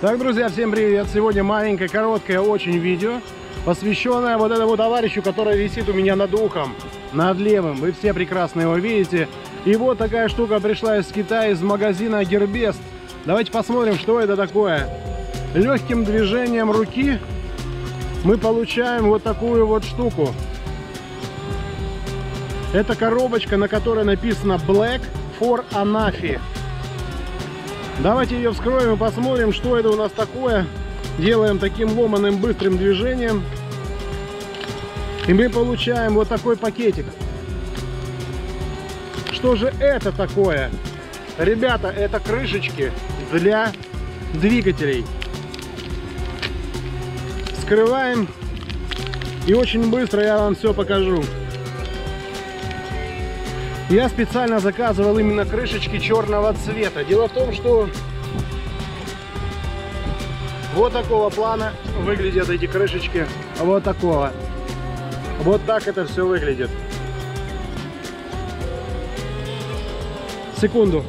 Так, друзья, всем привет! Сегодня маленькое, короткое очень видео, посвященное вот этому товарищу, который висит у меня над ухом, над левым. Вы все прекрасно его видите. И вот такая штука пришла из Китая, из магазина Gearbest. Давайте посмотрим, что это такое. Легким движением руки мы получаем вот такую вот штуку. Это коробочка, на которой написано Black for Anafi. Давайте ее вскроем и посмотрим, что это у нас такое. Делаем таким ломаным быстрым движением. И мы получаем вот такой пакетик. Что же это такое? Ребята, это крышечки для двигателей. Вскрываем. И очень быстро я вам все покажу. Я специально заказывал именно крышечки черного цвета. Дело в том, что вот такого плана выглядят эти крышечки. Вот такого. Вот так это все выглядит. Секунду.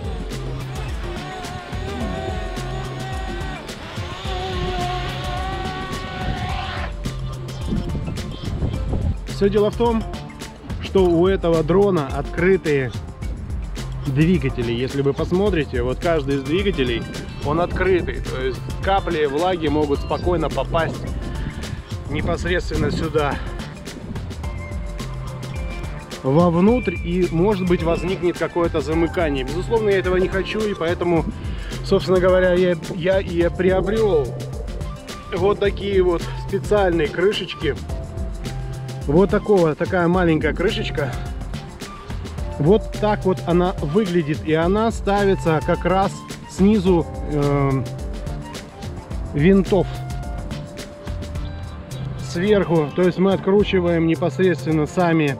Все дело в том, что у этого дрона открытые двигатели. Если вы посмотрите, вот каждый из двигателей, он открытый, то есть капли влаги могут спокойно попасть непосредственно сюда, вовнутрь, и, может быть, возникнет какое-то замыкание. Безусловно, я этого не хочу, и поэтому, собственно говоря, я и приобрел вот такие вот специальные крышечки. Вот такая маленькая крышечка. Вот так вот она выглядит. И она ставится как раз снизу винтов. Сверху. То есть мы откручиваем непосредственно сами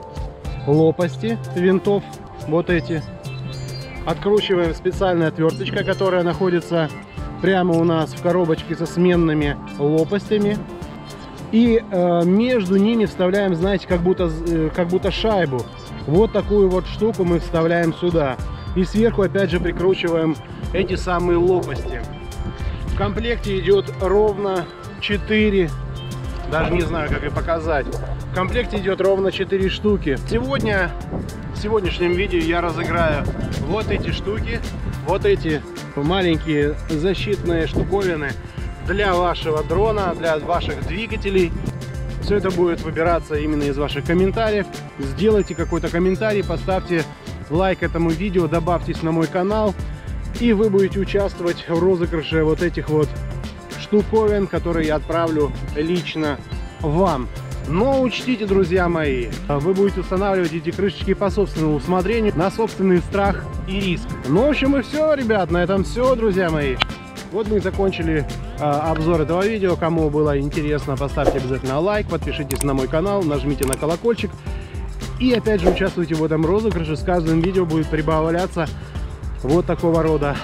лопасти винтов. Вот эти. Откручиваем специальная отверточка, которая находится прямо у нас в коробочке со сменными лопастями. И между ними вставляем, знаете, как будто шайбу. Вот такую вот штуку мы вставляем сюда. И сверху опять же прикручиваем эти самые лопасти. В комплекте идет ровно 4, даже не знаю, как и показать. В комплекте идет ровно 4 штуки. Сегодня, в сегодняшнем видео я разыграю вот эти штуки, вот эти маленькие защитные штуковины для вашего дрона, для ваших двигателей. Все это будет выбираться именно из ваших комментариев. Сделайте какой-то комментарий, поставьте лайк этому видео, добавьтесь на мой канал, и вы будете участвовать в розыгрыше вот этих вот штуковин, которые я отправлю лично вам. Но учтите, друзья мои, вы будете устанавливать эти крышечки по собственному усмотрению, на собственный страх и риск. Ну, в общем, и все, ребят, на этом все, друзья мои. Вот мы и закончили обзор этого видео. Кому было интересно, поставьте обязательно лайк, подпишитесь на мой канал, нажмите на колокольчик. И опять же участвуйте в этом розыгрыше. С каждым видео будет прибавляться вот такого рода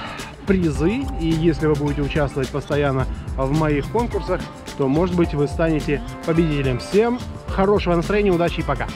призы. И если вы будете участвовать постоянно в моих конкурсах, то, может быть, вы станете победителем. Всем хорошего настроения, удачи и пока!